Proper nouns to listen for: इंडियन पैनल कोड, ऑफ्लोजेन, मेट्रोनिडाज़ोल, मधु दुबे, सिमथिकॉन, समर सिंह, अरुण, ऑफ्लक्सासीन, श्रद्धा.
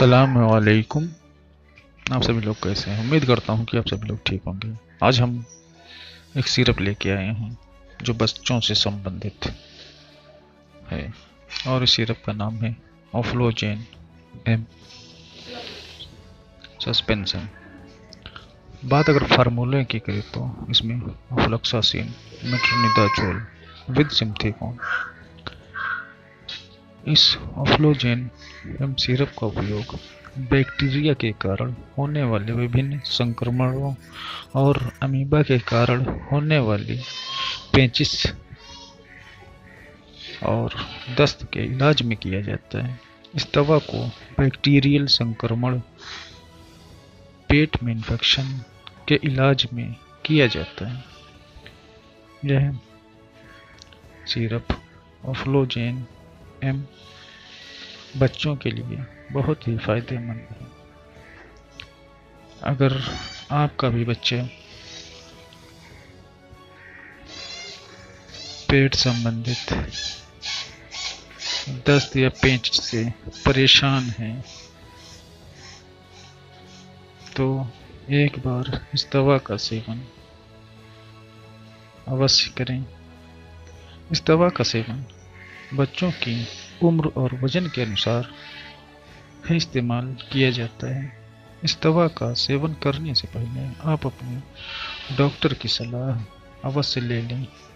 अस्सलाम वालेकुम। आप सभी लोग कैसे हैं? उम्मीद करता हूं कि आप सभी लोग ठीक होंगे। आज हम एक सिरप लेके आए हैं जो बच्चों से संबंधित है और इस सिरप का नाम है ऑफ्लोजेन एम सस्पेंशन। बात अगर फार्मूले की करें तो इसमें ऑफ्लक्सासीन, मेट्रोनिडाज़ोल विद सिमथिकॉन। इस ऑफ्लोजेन एम सिरप का उपयोग बैक्टीरिया के कारण होने वाले विभिन्न संक्रमणों और अमीबा के कारण होने वाली पेचिश और दस्त के इलाज में किया जाता है। इस दवा को बैक्टीरियल संक्रमण, पेट में इन्फेक्शन के इलाज में किया जाता है। यह सिरप ऑफ्लोजेन एम बच्चों के लिए बहुत ही फ़ायदेमंद है। अगर आपका भी बच्चे पेट संबंधित दस्त या पेंच से परेशान हैं तो एक बार इस दवा का सेवन अवश्य करें। इस दवा का सेवन बच्चों की उम्र और वजन के अनुसार ही इस्तेमाल किया जाता है। इस दवा का सेवन करने से पहले आप अपने डॉक्टर की सलाह अवश्य ले लें।